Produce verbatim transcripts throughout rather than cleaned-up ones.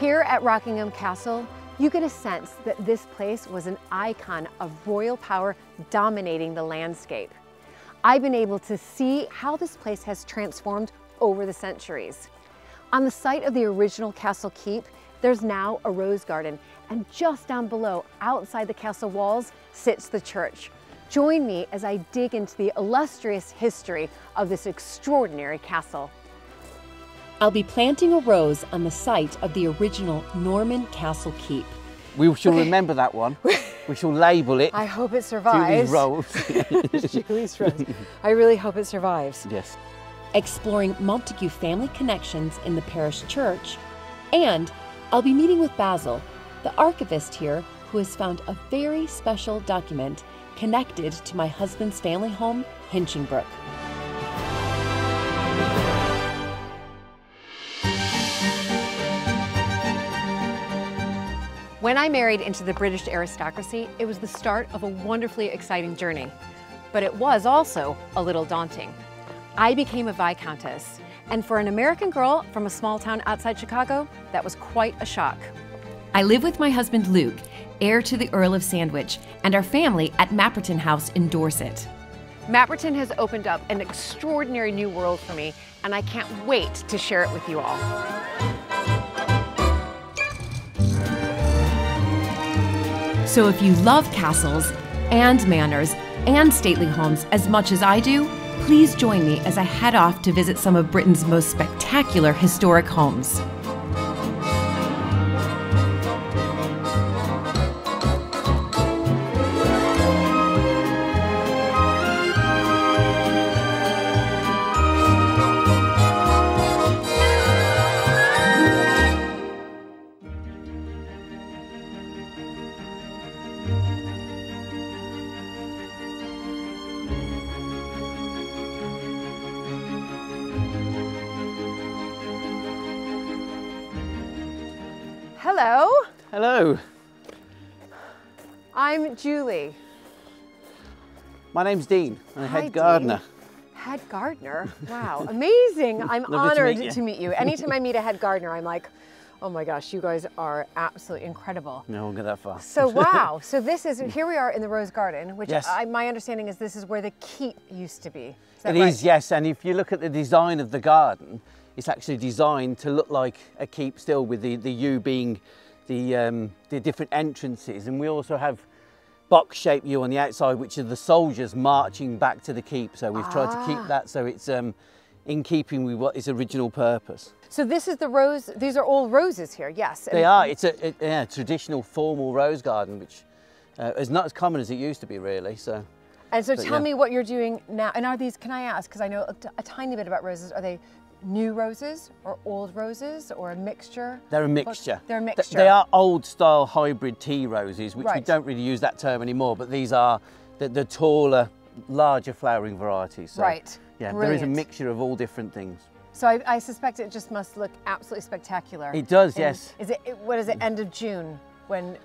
Here at Rockingham Castle, you get a sense that this place was an icon of royal power dominating the landscape. I've been able to see how this place has transformed over the centuries. On the site of the original castle keep, there's now a rose garden, and just down below, outside the castle walls, sits the church. Join me as I dig into the illustrious history of this extraordinary castle. I'll be planting a rose on the site of the original Norman castle keep. We shall okay. remember that one. We shall label it. I hope it survives. Julie's Rose. Julie's Rose. I really hope it survives. Yes. Exploring Montague family connections in the parish church, and I'll be meeting with Basil, the archivist here, who has found a very special document connected to my husband's family home, Hinchingbrook. When I married into the British aristocracy, it was the start of a wonderfully exciting journey, but it was also a little daunting. I became a Viscountess, and for an American girl from a small town outside Chicago, that was quite a shock. I live with my husband Luke, heir to the Earl of Sandwich, and our family at Mapperton House in Dorset. Mapperton has opened up an extraordinary new world for me, and I can't wait to share it with you all. So if you love castles and manors and stately homes as much as I do, please join me as I head off to visit some of Britain's most spectacular historic homes. Hello. Hello. I'm Julie. My name's Dean. I'm the Hi, head gardener. Dean. Head gardener? Wow, amazing. I'm honored to meet, to meet you. Anytime I meet a head gardener, I'm like, oh my gosh, you guys are absolutely incredible. No, we'll get that far. So wow, so this is, here we are in the Rose Garden, which yes. I, my understanding is this is where the keep used to be. Is that it right? Is, yes, and if you look at the design of the garden, it's actually designed to look like a keep still, with the, the U being the, um, the different entrances. And we also have box-shaped U on the outside, which are the soldiers marching back to the keep. So we've ah. tried to keep that so it's um, in keeping with what its original purpose. So this is the rose, these are all roses here, yes. They and are, it's a, a, a traditional formal rose garden, which uh, is not as common as it used to be really, so. And so but, tell yeah. me what you're doing now. And are these, can I ask, because I know a, a tiny bit about roses, are they new roses or old roses or a mixture? They're a mixture. They're a mixture. They are old style hybrid tea roses, which right. we don't really use that term anymore, but these are the, the taller, larger flowering varieties. So, right. Yeah, brilliant. There is a mixture of all different things. So I, I suspect it just must look absolutely spectacular. It does, in, yes. Is it, what is it, end of June when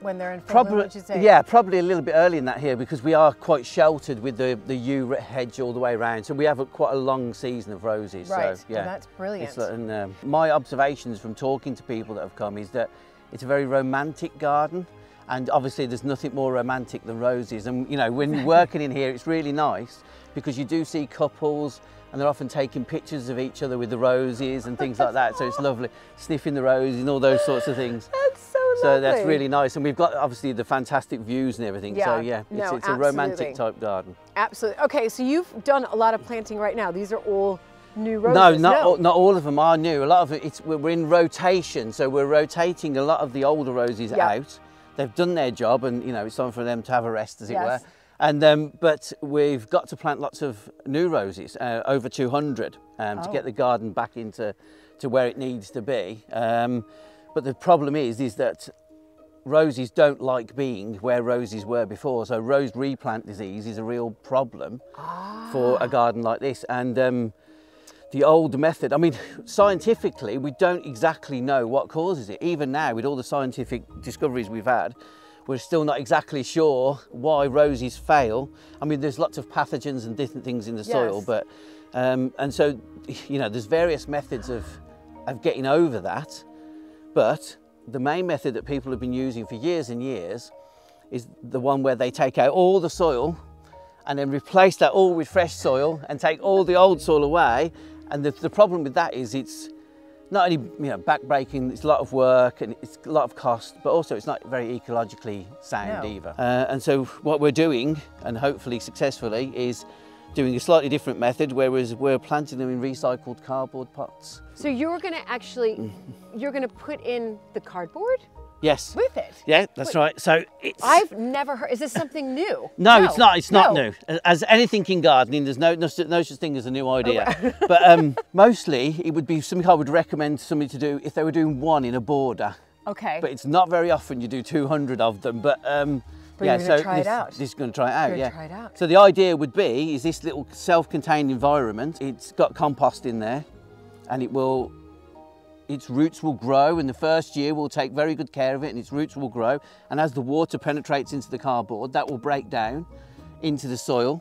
when they're in full bloom, would you say? Yeah, probably a little bit early in that here because we are quite sheltered with the, the yew hedge all the way around. So we have a, quite a long season of roses. Right, so, yeah. Oh, that's brilliant. And, um, my observations from talking to people that have come is that it's a very romantic garden, and obviously there's nothing more romantic than roses. And you know, when working in here, it's really nice because you do see couples and they're often taking pictures of each other with the roses and things like that. So it's lovely, sniffing the roses and all those sorts of things. That's so lovely. So that's really nice. And we've got obviously the fantastic views and everything. Yeah. So yeah, it's, no, it's a romantic type garden. Absolutely. Okay, so you've done a lot of planting right now. These are all new roses. No, not, no. All, not all of them are new. A lot of it, it's, we're in rotation. So we're rotating a lot of the older roses yeah. out. They've done their job and you know, it's time for them to have a rest as it yes. were. And um, but we've got to plant lots of new roses, uh, over two hundred, um, oh. to get the garden back into to where it needs to be. Um, but the problem is, is that roses don't like being where roses were before. So rose replant disease is a real problem ah. for a garden like this. And um, the old method, I mean, scientifically, we don't exactly know what causes it. Even now, with all the scientific discoveries we've had, we're still not exactly sure why roses fail. I mean, there's lots of pathogens and different things in the yes. soil, but, um, and so, you know, there's various methods of, of getting over that, But the main method that people have been using for years and years is the one where they take out all the soil and then replace that all with fresh soil and take all the old soil away. And the, the problem with that is it's not only, you know, back-breaking, it's a lot of work and it's a lot of cost, but also it's not very ecologically sound no. either. Uh, and so what we're doing, and hopefully successfully, is doing a slightly different method, whereas we're planting them in recycled cardboard pots. So you're going to actually, you're going to put in the cardboard? Yes. With it? Yeah, that's Wait, right. So it's... I've never heard, is this something new? No, no. it's not, it's not no. new. As anything in gardening, there's no, no, no such thing as a new idea. Oh, right. But um, mostly it would be something I would recommend somebody to do if they were doing one in a border. Okay. But it's not very often you do two hundred of them, but... Um, But yeah, you're going to so try this, it out. This is going to try it out, you're yeah. Try it out. So the idea would be, is this little self-contained environment, it's got compost in there, and it will, its roots will grow, and the first year we'll take very good care of it, and its roots will grow, and as the water penetrates into the cardboard, that will break down into the soil,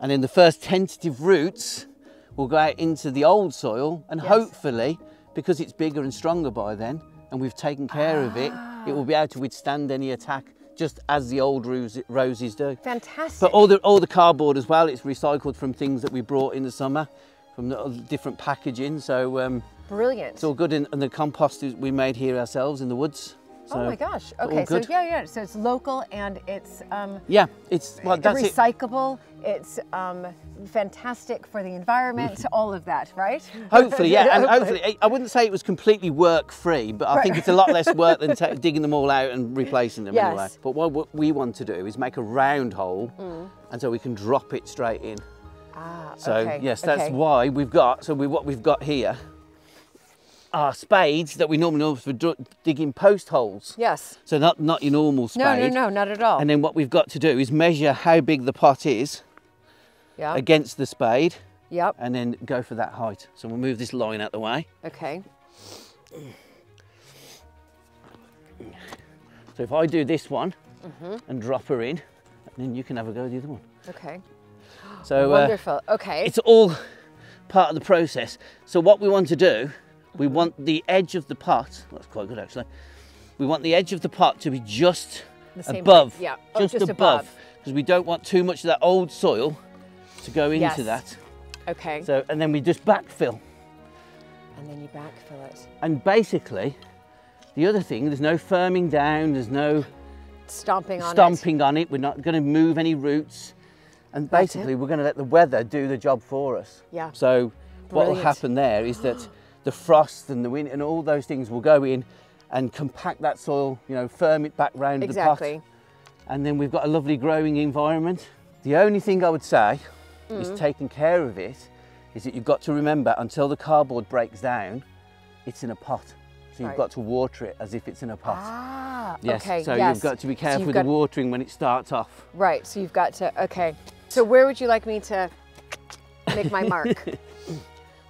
and then the first tentative roots will go out into the old soil, and yes. hopefully, because it's bigger and stronger by then, and we've taken care ah. of it, it will be able to withstand any attack just as the old roses do. Fantastic. But all the, all the cardboard as well, it's recycled from things that we brought in the summer, from the different packaging, so... Um, Brilliant. It's all good, in, and the compost we made here ourselves in the woods. So oh my gosh, okay, so yeah, yeah, so it's local and it's... Um, yeah, it's... Well, that's recyclable, it. it's um, fantastic for the environment, all of that, right? Hopefully, yeah, and hopefully, I wouldn't say it was completely work-free, but I right. think it's a lot less work than digging them all out and replacing them yes. anyway. But what, what we want to do is make a round hole, mm. and so we can drop it straight in. Ah, so, okay. So, yes, that's okay. why we've got, so we, what we've got here, are spades that we normally use for digging post holes. Yes. So not, not your normal spade. No, no, no, not at all. And then what we've got to do is measure how big the pot is yeah. against the spade. Yep. And then go for that height. So we'll move this line out the way. Okay. So if I do this one mm-hmm. and drop her in, then you can have a go at the other one. Okay. So wonderful. Uh, okay. It's all part of the process. So what we want to do, we want the edge of the pot, that's quite good actually, we want the edge of the pot to be just above, yeah. oh, just, just above, because we don't want too much of that old soil to go into yes. that. Okay. So, and then we just backfill. And then you backfill it. And basically, the other thing, there's no firming down, there's no stomping on, stomping it. on it, we're not going to move any roots, and basically we're going to let the weather do the job for us. Yeah. So Brilliant. what will happen there is that the frost and the wind and all those things will go in and compact that soil, you know, firm it back round exactly. the pot. And then we've got a lovely growing environment. The only thing I would say mm. is taking care of it is that you've got to remember, until the cardboard breaks down, it's in a pot. So you've right. got to water it as if it's in a pot. Ah, yes. okay, So yes. you've got to be careful so with got... the watering when it starts off. Right, so you've got to, okay. So where would you like me to make my mark?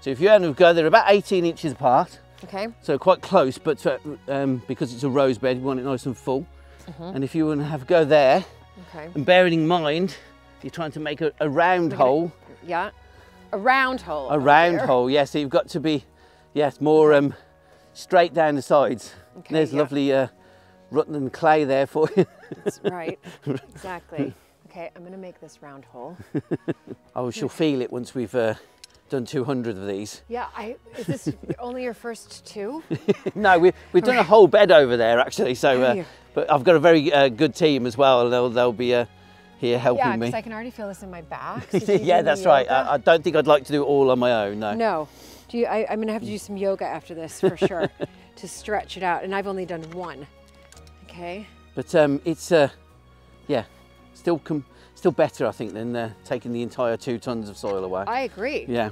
So if you have a go, they're about eighteen inches apart. Okay. So quite close, but to, um, because it's a rose bed, we want it nice and full. Mm-hmm. And if you want to have a go there, okay. and bearing in mind, if you're trying to make a, a round We're hole. Gonna, yeah, a round hole. A round there. hole, yes. Yeah, so you've got to be, yes, more um, straight down the sides. Okay, there's yeah. lovely uh, Rutland clay there for you. That's right, exactly. Okay, I'm going to make this round hole. Oh, she'll feel it once we've... Uh, done two hundred of these. Yeah, I, is this only your first two? No, we, we've done a whole bed over there actually, so, uh, but I've got a very uh, good team as well, they'll, they'll be uh, here helping yeah, me. Yeah, I can already feel this in my back. So yeah, that's right, I, I don't think I'd like to do it all on my own, no. No, do you, I, I'm gonna have to do some yoga after this for sure, to stretch it out, and I've only done one, okay? But um, it's, uh, yeah, still com Still better, I think, than uh, taking the entire two tons of soil away. I agree. Yeah.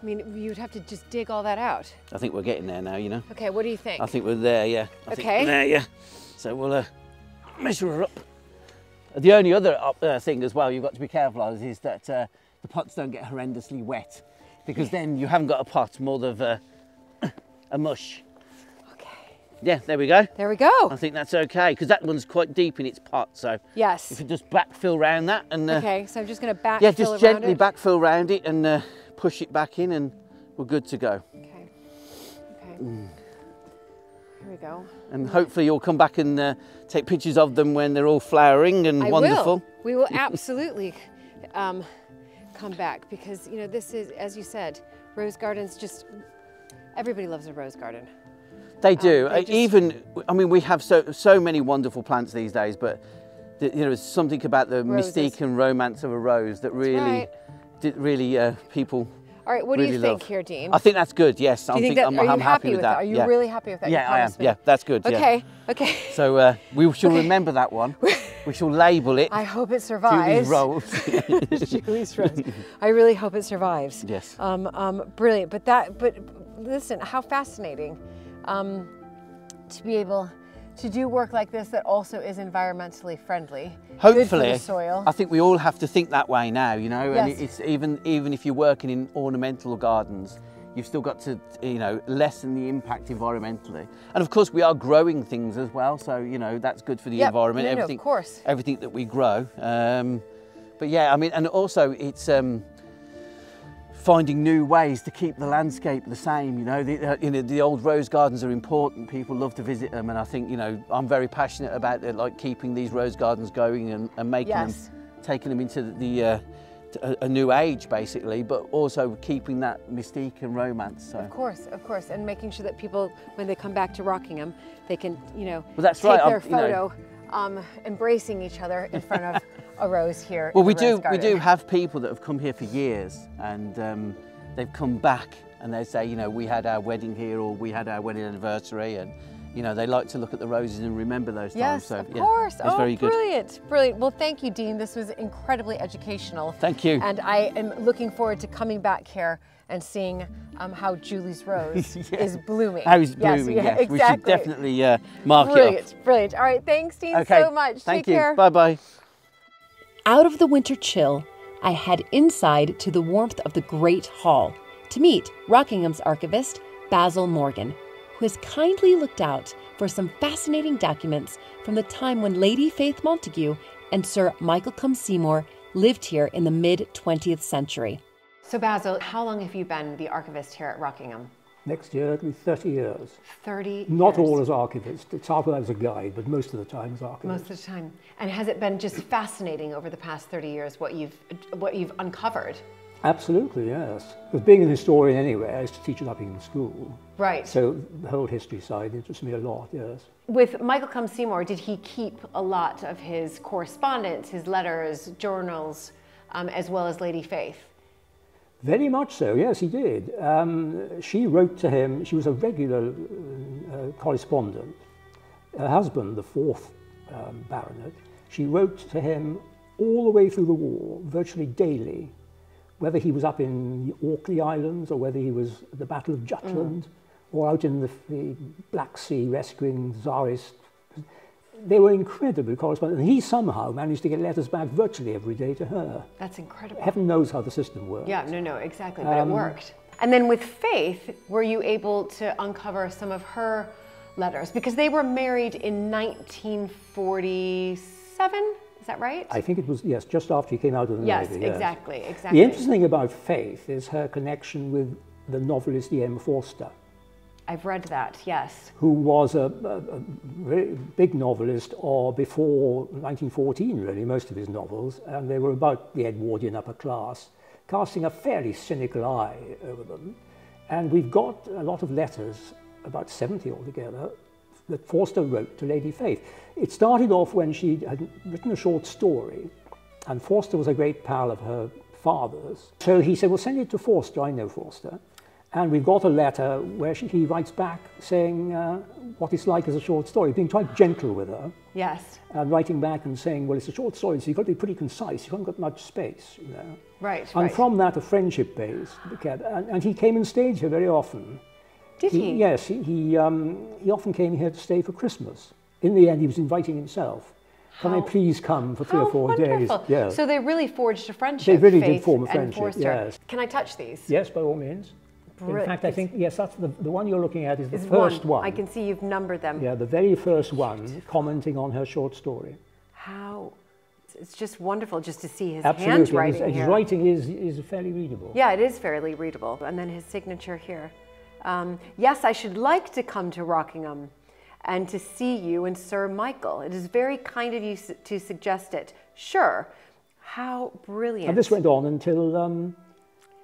I mean, you'd have to just dig all that out. I think we're getting there now, you know. Okay, what do you think? I think we're there, yeah. I okay. think we're there, yeah. So we'll uh, measure her up. The only other uh, thing as well you've got to be careful of is that uh, the pots don't get horrendously wet, because yeah. then you haven't got a pot, more of a, a mush. Yeah, there we go. There we go. I think that's okay, because that one's quite deep in its pot, so... Yes. If you just backfill round that and... Uh, okay, so I'm just going to backfill Yeah, just gently it. backfill round it and uh, push it back in and we're good to go. Okay. Okay. Mm. Here we go. And hopefully you'll come back and uh, take pictures of them when they're all flowering and I wonderful. Will. We will absolutely um, come back because, you know, this is, as you said, rose gardens just, everybody loves a rose garden. They do. Um, they just... Even, I mean, we have so, so many wonderful plants these days, but the, you know, there's something about the Roses. mystique and romance of a rose that really, right. did, really uh, people... All right, what really do you think love. here, Dean? I think that's good, yes. I think that, I'm, I'm happy, happy with that. that? Are you yeah. really happy with that? Yeah, I am. Me? Yeah, that's good. Okay, yeah. okay. So uh, we shall okay. remember that one. We shall label it. I hope it survives. Julie's Rose. Julie's Rose. I really hope it survives. Yes. Um, um, brilliant. But that, but listen, how fascinating um, to be able to do work like this that also is environmentally friendly. Hopefully, good for the soil. I think we all have to think that way now, you know, yes. and it's even even if you're working in ornamental gardens, you've still got to, you know, lessen the impact environmentally. And of course we are growing things as well, so, you know, that's good for the yep. environment, no, no, everything, of course. everything that we grow. Um, but yeah, I mean, and also it's, um, finding new ways to keep the landscape the same, you know. The, uh, you know, the old rose gardens are important. People love to visit them, and I think, you know, I'm very passionate about it, like keeping these rose gardens going and, and making yes. them, taking them into the uh, a, a new age, basically. But also keeping that mystique and romance. So. Of course, of course, and making sure that people, when they come back to Rockingham, they can, you know, well, that's take right. their I'm, photo, you know. um, embracing each other in front of. A rose here. Well, we do. Garden. We do have people that have come here for years, and um, they've come back and they say, you know, we had our wedding here, or we had our wedding anniversary, and you know, they like to look at the roses and remember those yes, times. So, of yeah, course. It's oh, very good. Brilliant, brilliant. Well, thank you, Dean. This was incredibly educational. Thank you. And I am looking forward to coming back here and seeing um, how Julie's Rose yeah. is blooming. How is blooming? Yes, yes. Exactly. We should definitely uh, mark brilliant, it up. Brilliant, brilliant. All right, thanks, Dean, okay, so much. Thank Take you. Care. Bye, bye. Out of the winter chill, I head inside to the warmth of the Great Hall to meet Rockingham's archivist, Basil Morgan, who has kindly looked out for some fascinating documents from the time when Lady Faith Montagu and Sir Michaelcombe Seymour lived here in the mid twentieth century. So Basil, how long have you been the archivist here at Rockingham? Next year, it'll be thirty years. thirty Not years. all as archivist. It's half of that as a guide, but most of the time as archivist. Most of the time. And has it been just fascinating over the past thirty years what you've, what you've uncovered? Absolutely, yes. Because being a historian anyway, I used to teach it up in school. Right. So the whole history side interests me a lot, yes. With Michaelcombe Seymour, did he keep a lot of his correspondence, his letters, journals, um, as well as Lady Faith? Very much so, yes, he did. Um, she wrote to him, she was a regular uh, correspondent. Her husband, the fourth um, baronet, she wrote to him all the way through the war, virtually daily, whether he was up in the Orkney Islands or whether he was at the Battle of Jutland mm. or out in the, the Black Sea rescuing Tsarist. They were incredibly correspondent, and he somehow managed to get letters back virtually every day to her. That's incredible. Heaven knows how the system works. Yeah, no, no, exactly, but um, it worked. And then with Faith, were you able to uncover some of her letters? Because they were married in nineteen forty-seven, is that right? I think it was, yes, just after he came out of the yes, Navy. Yes, exactly, exactly. The interesting thing about Faith is her connection with the novelist Ian Forster. I've read that, yes. Who was a, a, a very big novelist or before nineteen fourteen, really, most of his novels, and they were about the Edwardian upper class, casting a fairly cynical eye over them. And we've got a lot of letters, about seventy altogether, that Forster wrote to Lady Faith. It started off when she had written a short story, and Forster was a great pal of her father's. So he said, well, send it to Forster, I know Forster. And we've got a letter where she, he writes back saying uh, what it's like as a short story, being quite gentle with her. Yes. And writing back and saying, well, it's a short story, so you've got to be pretty concise. You haven't got much space, you know. Right, And right. from that, a friendship base. And, and he came and stayed here very often. Did he? he? Yes, he, he, um, he often came here to stay for Christmas. In the end, he was inviting himself. How, Can I please come for three or four wonderful. days? Yeah. So they really forged a friendship. They really Faith did form a friendship, yes. Can I touch these? Yes, by all means. In fact, I think, yes, that's the, the one you're looking at is the is first one. one. I can see you've numbered them. Yeah, the very first one, commenting on her short story. How, it's just wonderful just to see his Absolutely. handwriting his, his here. His writing is, is fairly readable. Yeah, it is fairly readable. And then his signature here. Um, yes, I should like to come to Rockingham and to see you and Sir Michael. It is very kind of you su to suggest it. Sure. How brilliant. And this went on until, um,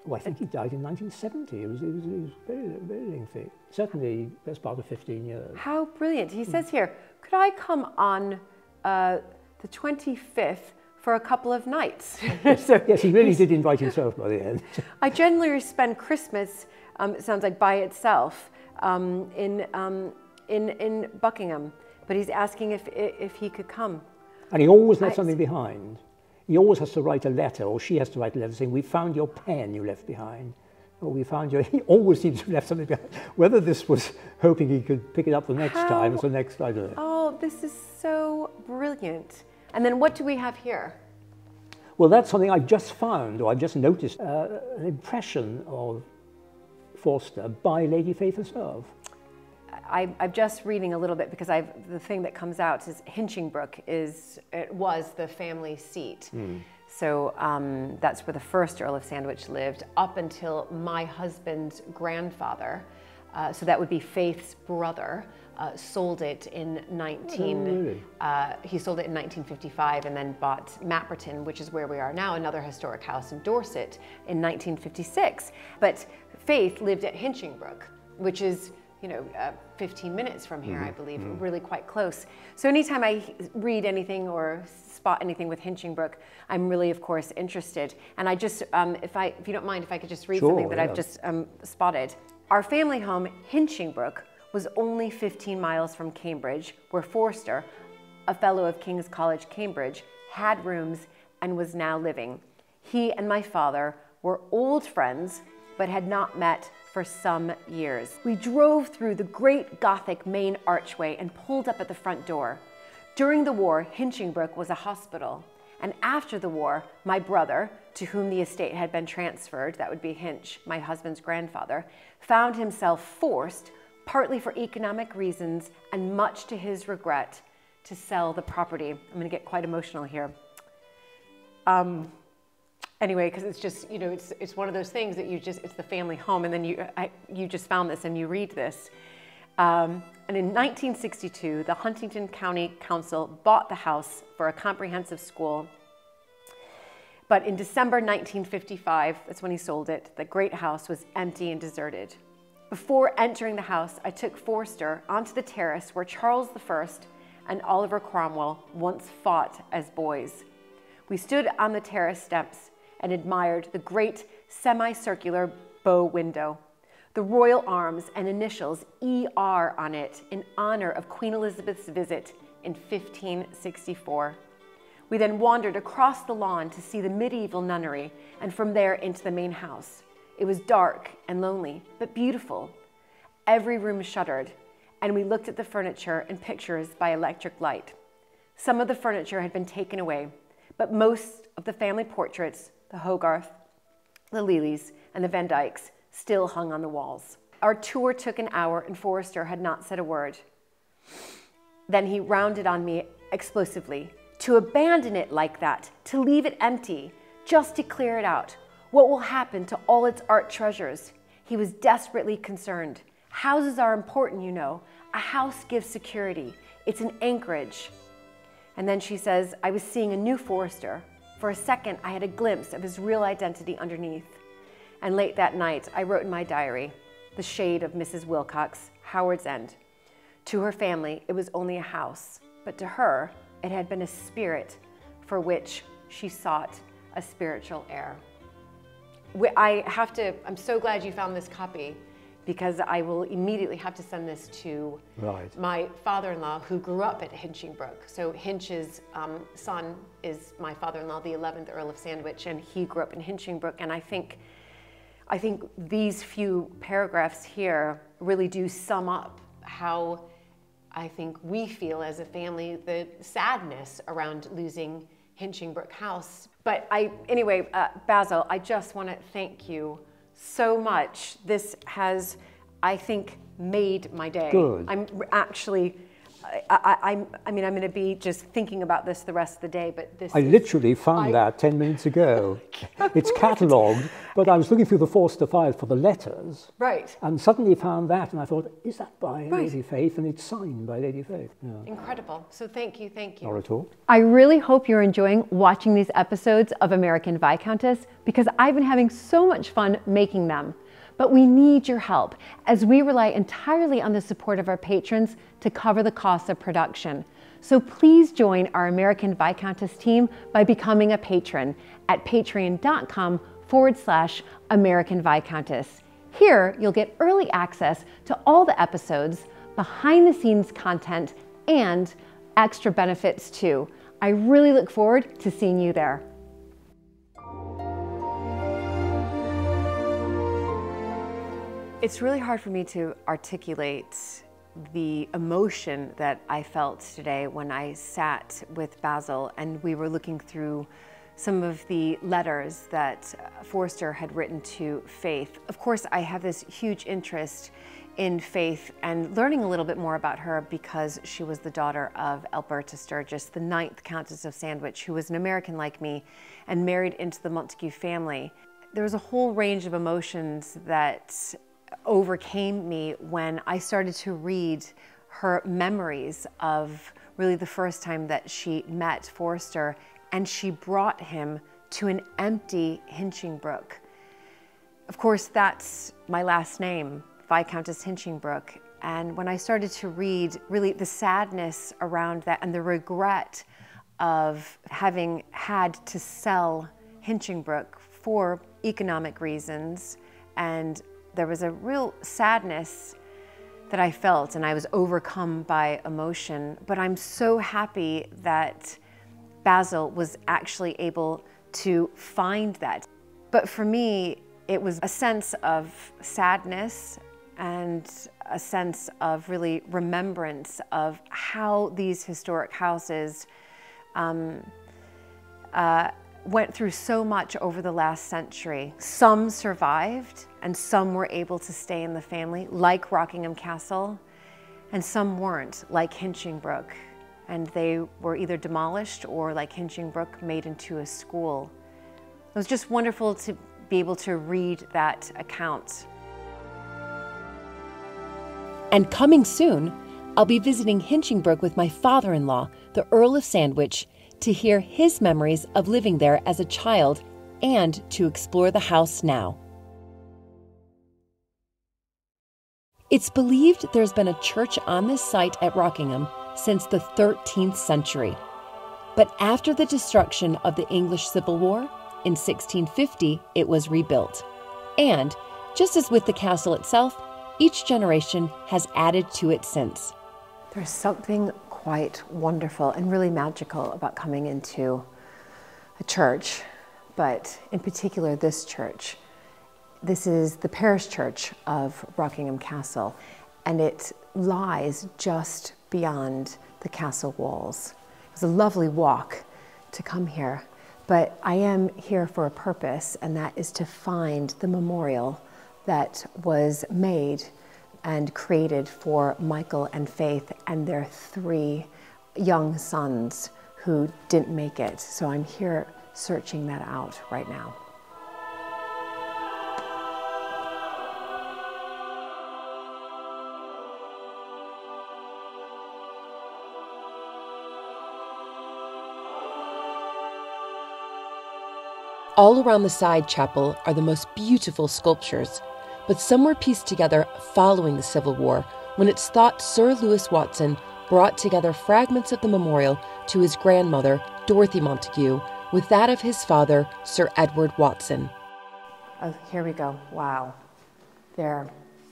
well, I think he died in nineteen seventy. It was, it was, it was very, very lengthy. Certainly, best part of fifteen years. How brilliant. He mm. says here, could I come on uh, the twenty-fifth for a couple of nights? So yes, he really did invite himself by the end. I generally spend Christmas, um, it sounds like by itself, um, in, um, in, in Buckingham. But he's asking if, if he could come. And he always left I, something behind. He always has to write a letter, or she has to write a letter saying, we found your pen you left behind. Or we found your, he always seems to have left something behind. Whether this was hoping he could pick it up the next How? time, or the next, I don't know. Oh, this is so brilliant. And then what do we have here? Well, that's something I've just found, or I've just noticed, uh, an impression of Forster by Lady Faith herself. I, I'm just reading a little bit because I've, the thing that comes out is Hinchingbrooke is, it was the family seat. Mm. So um, that's where the first Earl of Sandwich lived up until my husband's grandfather, uh, so that would be Faith's brother, uh, sold it in nineteen, oh, really? uh, he sold it in nineteen fifty-five and then bought Mapperton, which is where we are now, another historic house in Dorset, in nineteen fifty-six. But Faith lived at Hinchingbrooke, which is, you know, uh, fifteen minutes from here, mm-hmm. I believe, mm-hmm. really quite close. So anytime I read anything or spot anything with Hinchingbrooke, I'm really, of course, interested. And I just, um, if I, if you don't mind, if I could just read sure, something that yeah. I've just um, spotted. Our family home, Hinchingbrooke, was only fifteen miles from Cambridge, where Forster, a fellow of King's College, Cambridge, had rooms and was now living. He and my father were old friends, but had not met for some years. We drove through the great Gothic main archway and pulled up at the front door. During the war, Hinchingbrooke was a hospital. And after the war, my brother, to whom the estate had been transferred, that would be Hinch, my husband's grandfather, found himself forced, partly for economic reasons and much to his regret, to sell the property. I'm gonna get quite emotional here. Um, Anyway, because it's just, you know, it's it's one of those things that you just, it's the family home, and then you I, you just found this and you read this. Um, and in nineteen sixty-two, the Huntington County Council bought the house for a comprehensive school. But in December nineteen fifty-five, that's when he sold it, the great house was empty and deserted. Before entering the house, I took Forster onto the terrace where Charles the First and Oliver Cromwell once fought as boys. We stood on the terrace steps and admired the great semicircular bow window, the royal arms and initials E R on it in honor of Queen Elizabeth's visit in fifteen sixty-four. We then wandered across the lawn to see the medieval nunnery and from there into the main house. It was dark and lonely, but beautiful. Every room shuttered, and we looked at the furniture and pictures by electric light. Some of the furniture had been taken away, but most of the family portraits, the Hogarth, the Lelys, and the Van Dykes, still hung on the walls. Our tour took an hour and Forster had not said a word. Then he rounded on me explosively. To abandon it like that, to leave it empty, just to clear it out. What will happen to all its art treasures? He was desperately concerned. Houses are important, you know. A house gives security. It's an anchorage. And then she says, I was seeing a new Forster. For a second, I had a glimpse of his real identity underneath. And late that night, I wrote in my diary, the shade of Missus Wilcox, Howard's End. To her family, it was only a house, but to her, it had been a spirit for which she sought a spiritual heir. I have to, I'm so glad you found this copy, because I will immediately have to send this to right. my father-in-law, who grew up at Hinchingbrooke. So Hinch's um, son is my father-in-law, the eleventh Earl of Sandwich, and he grew up in Hinchingbrooke. And I think, I think these few paragraphs here really do sum up how I think we feel as a family, the sadness around losing Hinchingbrooke House. But I, anyway, uh, Basil, I just want to thank you so much. This has, I think, made my day. Good. I'm actually, I, I, I'm, I mean, I'm going to be just thinking about this the rest of the day, but this... I literally found I... that ten minutes ago. It's catalogued, but I was looking through the Forster files for the letters. Right. And suddenly found that, and I thought, is that by right. Lady Faith? And it's signed by Lady Faith. Yeah. Incredible. So thank you, thank you. Not at all. I really hope you're enjoying watching these episodes of American Viscountess, because I've been having so much fun making them. But we need your help, as we rely entirely on the support of our patrons to cover the costs of production. So please join our American Viscountess team by becoming a patron at patreon.com forward slash American Viscountess. Here, you'll get early access to all the episodes, behind the scenes content, and extra benefits too. I really look forward to seeing you there. It's really hard for me to articulate the emotion that I felt today when I sat with Basil and we were looking through some of the letters that Forster had written to Faith. Of course, I have this huge interest in Faith and learning a little bit more about her because she was the daughter of Alberta Sturgis, the ninth Countess of Sandwich, who was an American like me and married into the Montagu family. There was a whole range of emotions that overcame me when I started to read her memories of really the first time that she met Forster, and she brought him to an empty Hinchingbrooke. Of course, that's my last name, Viscountess Hinchingbrooke. And when I started to read really the sadness around that and the regret of having had to sell Hinchingbrooke for economic reasons, and there was a real sadness that I felt, and I was overcome by emotion. But I'm so happy that Basil was actually able to find that. But for me, it was a sense of sadness and a sense of really remembrance of how these historic houses um, uh, went through so much over the last century. Some survived and some were able to stay in the family, like Rockingham Castle, and some weren't, like Hinchingbrook. And they were either demolished or, like Hinchingbrook, made into a school. It was just wonderful to be able to read that account. And coming soon, I'll be visiting Hinchingbrook with my father-in-law, the Earl of Sandwich, to hear his memories of living there as a child and to explore the house now. It's believed there's been a church on this site at Rockingham since the thirteenth century. But after the destruction of the English Civil War in sixteen fifty, it was rebuilt. And just as with the castle itself, each generation has added to it since. There's something quite wonderful and really magical about coming into a church, but in particular this church. This is the parish church of Rockingham Castle, and it lies just beyond the castle walls. It was a lovely walk to come here, but I am here for a purpose, and that is to find the memorial that was made and created for Michael and Faith and their three young sons who didn't make it. So I'm here searching that out right now. All around the side chapel are the most beautiful sculptures, but some were pieced together following the Civil War, when it's thought Sir Lewis Watson brought together fragments of the memorial to his grandmother, Dorothy Montague, with that of his father, Sir Edward Watson. Oh, here we go. Wow. There,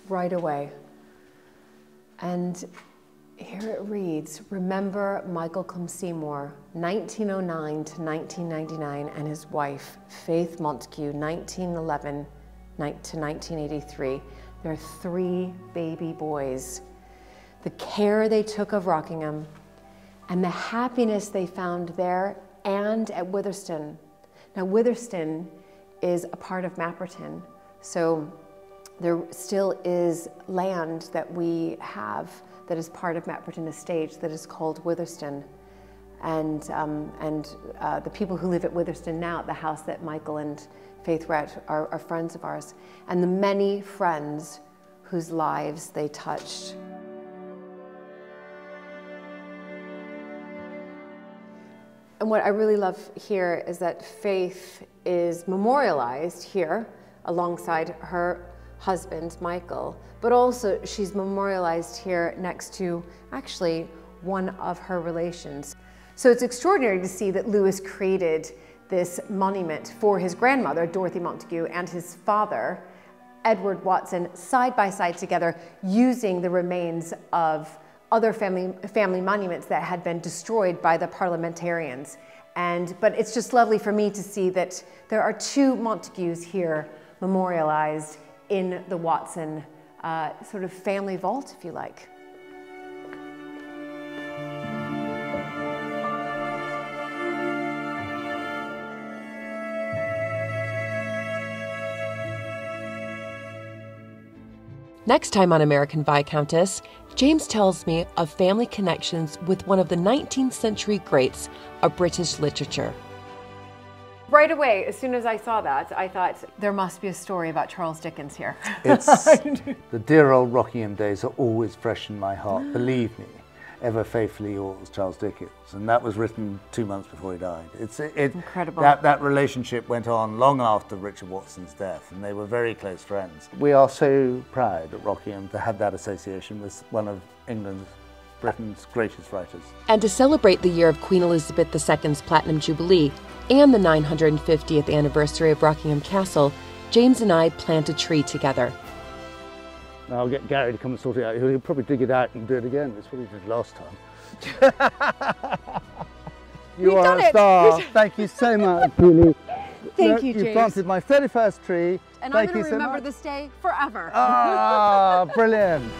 right away. And here it reads, remember Michael Clem Seymour, nineteen oh nine to nineteen ninety-nine, and his wife, Faith Montague, nineteen eleven to nineteen eighty-three, their three baby boys, the care they took of Rockingham, and the happiness they found there and at Witherston. Now, Witherston is a part of Mapperton, so there still is land that we have that is part of Mapperton Estate that is called Witherston. And, um, and uh, the people who live at Witherston now, at the house that Michael and Faith were at, are, are friends of ours. And the many friends whose lives they touched. And what I really love here is that Faith is memorialized here alongside her husband, Michael, but also she's memorialized here next to actually one of her relations. So it's extraordinary to see that Lewis created this monument for his grandmother, Dorothy Montagu, and his father, Edward Watson, side by side together, using the remains of other family, family monuments that had been destroyed by the parliamentarians. And, but it's just lovely for me to see that there are two Montagues here memorialized in the Watson uh, sort of family vault, if you like. Next time on American Viscountess, James tells me of family connections with one of the nineteenth century greats of British literature. Right away, as soon as I saw that, I thought, there must be a story about Charles Dickens here. It's, the dear old Rockingham days are always fresh in my heart, believe me. Ever faithfully yours, Charles Dickens. And that was written two months before he died. It's it, it, incredible. That, that relationship went on long after Richard Watson's death, and they were very close friends. We are so proud at Rockingham to have that association with one of England's, Britain's greatest writers. And to celebrate the year of Queen Elizabeth the second's Platinum Jubilee and the nine hundred fiftieth anniversary of Rockingham Castle, James and I plant a tree together. I'll get Gary to come and sort it out. He'll probably dig it out and do it again. That's what he did last time. You We've are a star. Thank you so much, Julie. Thank no, you, James. You planted my thirty-first tree. And Thank I'm going to remember so this day forever. Ah, brilliant.